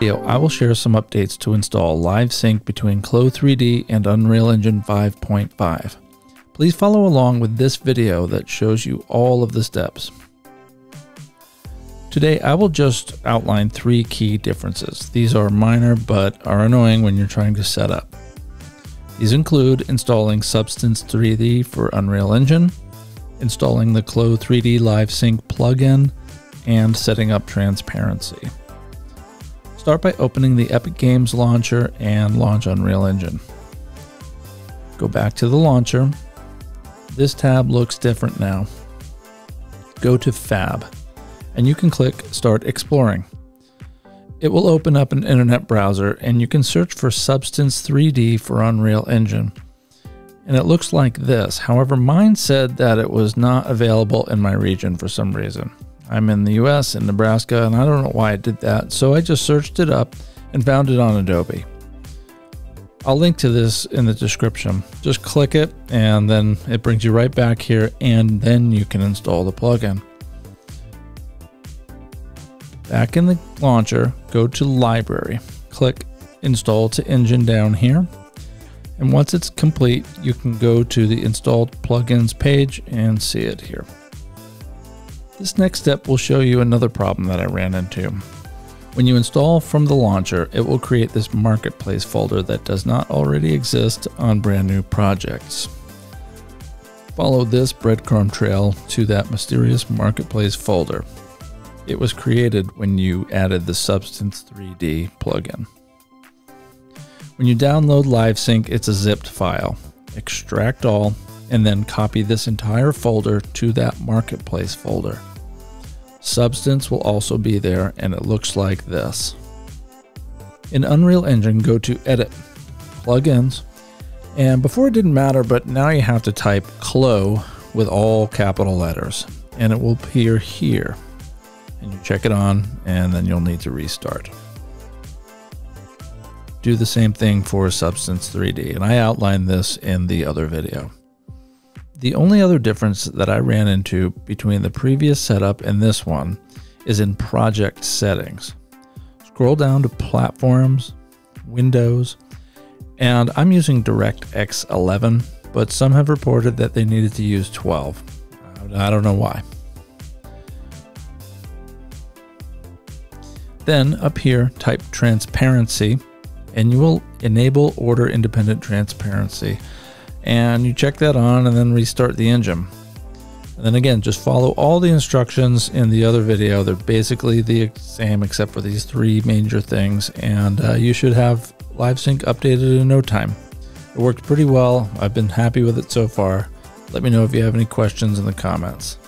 video, I will share some updates to install LiveSync between Clo3D and Unreal Engine 5.5. Please follow along with this video that shows you all of the steps. Today, I will just outline three key differences. These are minor, but are annoying when you're trying to set up. These include installing Substance 3D for Unreal Engine, installing the Clo3D LiveSync plugin, and setting up transparency. Start by opening the Epic Games Launcher and launch Unreal Engine. Go back to the launcher. This tab looks different now. Go to Fab, and you can click Start Exploring. It will open up an internet browser, and you can search for Substance 3D for Unreal Engine. And it looks like this. However, mine said that it was not available in my region for some reason. I'm in the US, in Nebraska, and I don't know why it did that, so I just searched it up and found it on Adobe. I'll link to this in the description. Just click it, and then it brings you right back here, and then you can install the plugin. Back in the launcher, go to Library, click Install to Engine down here, and once it's complete, you can go to the Installed Plugins page and see it here. This next step will show you another problem that I ran into. When you install from the launcher, it will create this marketplace folder that does not already exist on brand new projects. Follow this breadcrumb trail to that mysterious marketplace folder. It was created when you added the Substance 3D plugin. When you download LiveSync, it's a zipped file. Extract all, and then copy this entire folder to that marketplace folder. Substance will also be there, and it looks like this. In Unreal Engine, go to Edit, Plugins, and before it didn't matter, but now you have to type Clo with all capital letters, and it will appear here. And you check it on, and then you'll need to restart. Do the same thing for Substance 3D, and I outlined this in the other video. The only other difference that I ran into between the previous setup and this one is in project settings. Scroll down to platforms, windows, and I'm using DirectX 11, but some have reported that they needed to use 12. I don't know why. Then up here, type transparency, and you will enable order independent transparency. And you check that on and then restart the engine. And then again, just follow all the instructions in the other video. They're basically the same except for these three major things, and you should have LiveSync updated in no time. It worked pretty well. I've been happy with it so far. Let me know if you have any questions in the comments.